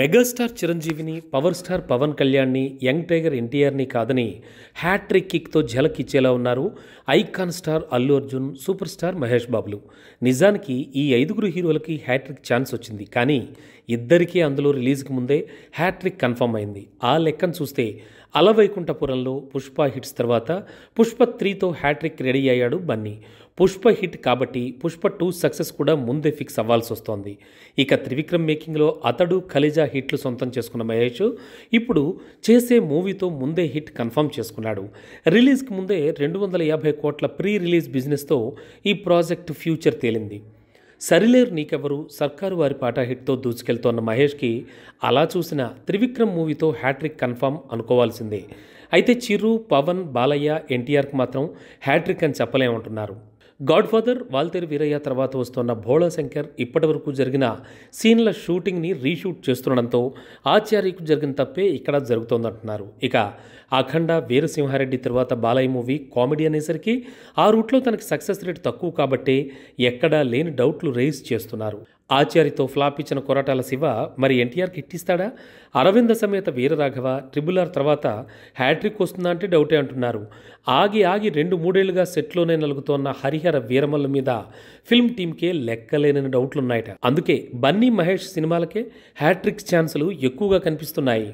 Megastar చిరంజీవిని power star Pawan కళ్యాణ్ని young tiger ఎన్టీఆర్ని కాదని హ్యాట్రిక్ కిక్తో ఝలక్ ఇచ్చేలా ఉన్నారు icon star Allu Arjun, super star Mahesh బాబులు. నిజానికి ఈ ఐదుగురు హీరోలకి హ్యాట్రిక్ ఛాన్స్ వచ్చింది, కానీ ఇద్దరికీ అందులో రిలీజ్కి ముందే హ్యాట్రిక్ కన్ఫర్మ్ అయింది. ఆ లెక్కను చూస్తే అలవైకుంఠపురంలో పుష్ప హిట్స్ తర్వాత పుష్ప 3తో హ్యాట్రిక్ రెడీ అయ్యాడు బన్నీ. పుష్ప హిట్ కాబట్టి పుష్ప 2 సక్సెస్ కూడా ముందే ఫిక్స్ అవ్వాల్సి వస్తోంది. ఇక త్రివిక్రమ్ మేకింగ్లో అతడు ఖలిజా హిట్లు సొంతం చేసుకున్న మహేష్ ఇప్పుడు చేసే మూవీతో ముందే హిట్ కన్ఫర్మ్ చేసుకున్నాడు. రిలీజ్కి ముందే 250 కోట్ల ప్రీ రిలీజ్ బిజినెస్తో ఈ ప్రాజెక్ట్ ఫ్యూచర్ తేలింది. సరిలేరు నీకెవరు సర్కారు వారి పాట హిట్తో దూసుకెళ్తోన్న మహేష్కి అలా చూసిన త్రివిక్రమ్ మూవీతో హ్యాట్రిక్ కన్ఫర్మ్ అనుకోవాల్సిందే. అయితే చిరు, పవన్, బాలయ్య, ఎన్టీఆర్కి మాత్రం హ్యాట్రిక్ అని చెప్పలేమంటున్నారు. గॉडఫాదర్, వాల్టర్ వీరయ్య తర్వాత వస్తున్న భోలా శంకర్ ఇప్పటివరకు జరిగిన సీన్ల షూటింగ్ని రీషూట్ చేస్తుండడంతో ఆచార్యకు జరిగిన తప్పే ఇక్కడ జరుగుతోందంటున్నారు. ఇక అఖండ, వీరసింహారెడ్డి తర్వాత బాలయ్య మూవీ కామెడీ అనేసరికి ఆ రూట్లో తనకి సక్సెస్ రేట్ తక్కువ కాబట్టి ఎక్కడా లేని డౌట్లు రేజ్ చేస్తున్నారు. ఆచార్యతో ఫ్లాప్ ఇచ్చిన కొరటాల శివ మరి ఎన్టీఆర్కి ఇట్టిస్తాడా? అరవింద సమేత వీరరాఘవ, ట్రిబుల్ R తర్వాత హ్యాట్రిక్ వస్తుందా అంటే డౌటే అంటున్నారు. ఆగి 2-3 ఏళ్లుగా సెట్లోనే నలుగుతోన్న హరిహర వీరమల్ల మీద ఫిల్మ్ టీమ్కే లెక్కలేనని డౌట్లున్నాయట. అందుకే బన్నీ, మహేష్ సినిమాలకే హ్యాట్రిక్ ఛాన్సులు ఎక్కువగా కనిపిస్తున్నాయి.